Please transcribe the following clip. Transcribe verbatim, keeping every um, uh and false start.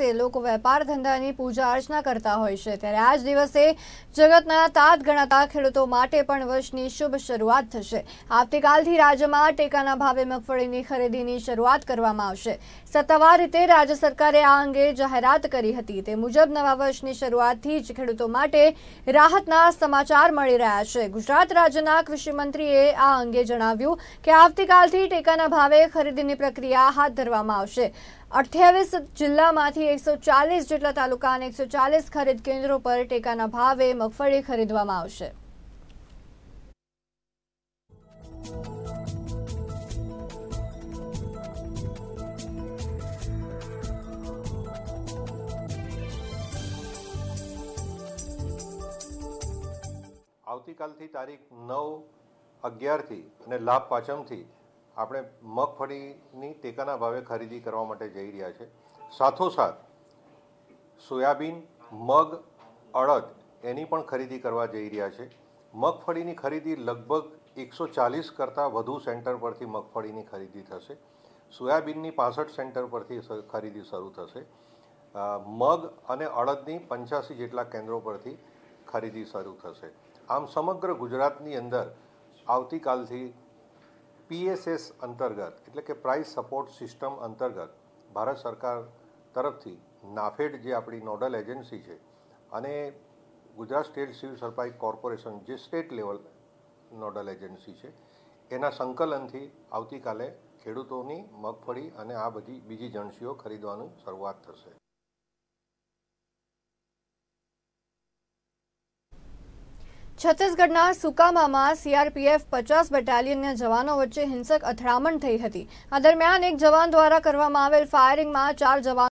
દિવસે લોકો વેપાર ધંધાની પૂજા અર્ચના કરતા હોય છે ત્યારે આજ દિવસે જગતના તાત ગણાતા ખેડૂતો માટે પણ વર્ષની શુભ શરૂઆત થશે। આવતીકાલથી રાજ્યમાં ટેકાના ભાવે મગફળીની ખરીદીની શરૂઆત કરવામાં આવશે। સત્તાવાર રીતે રાજ્ય સરકારે આ અંગે જાહેરાત કરી હતી તે મુજબ નવા વર્ષની શરૂઆતથી જ ખેડૂતો માટે રાહતના સમાચાર મળી રહ્યા છે। ગુજરાત રાજ્યના કૃષિ મંત્રીએ આ અંગે જણાવ્યું કે આવતીકાલથી ટેકાના ભાવે ખરીદીની પ્રક્રિયા હાથ ધરવામાં આવશે। अठावीस जिला मांथी एक सौ चालीस जेटला तालुका एक सौ चालीस खरीद केन्द्रों पर टेकाना भावे मगफळी खरीदवामां आवशे। आवतीकालथी तारीख नौ अगियार थी अने लाभ पाचम थी આપણે મગફળીની ટેકાના ભાવે ખરીદી કરવા માટે જઈ રહ્યા છે। સાથોસાથ સોયાબીન મગ અડદ એની પણ ખરીદી કરવા જઈ રહ્યા છે। મગફળીની ખરીદી લગભગ એકસો ચાલીસ કરતાં વધુ સેન્ટર પરથી મગફળીની ખરીદી થશે। સોયાબીનની પાસઠ સેન્ટર પરથી ખરીદી શરૂ થશે। મગ અને અડદની પંચ્યાસી જેટલા કેન્દ્રો પરથી ખરીદી શરૂ થશે। આમ સમગ્ર ગુજરાતની અંદર આવતીકાલથી पीएसएस अंतर्गत એટલે કે પ્રાઇસ સપોર્ટ સિસ્ટમ અંતર્ગત ભારત સરકાર તરફથી નાફેડ જે આપણી નોડલ એજન્સી છે અને Gujarat state civil supply corporation જે સ્ટેટ લેવલ નોડલ એજન્સી છે એના સંકલનથી આવતીકાલે ખેડૂતોની મગફળી અને આ બધી બીજી જણસીઓ ખરીદવાનું શરૂઆત થશે। छत्तीसगढ़ सुकामा में सीआरपीएफ पचास बटालियन जवानों वच्चे हिंसक अथड़ामण थई हती। आ दरमियान एक जवान द्वारा करवामां आवेल फायरिंग में चार जवान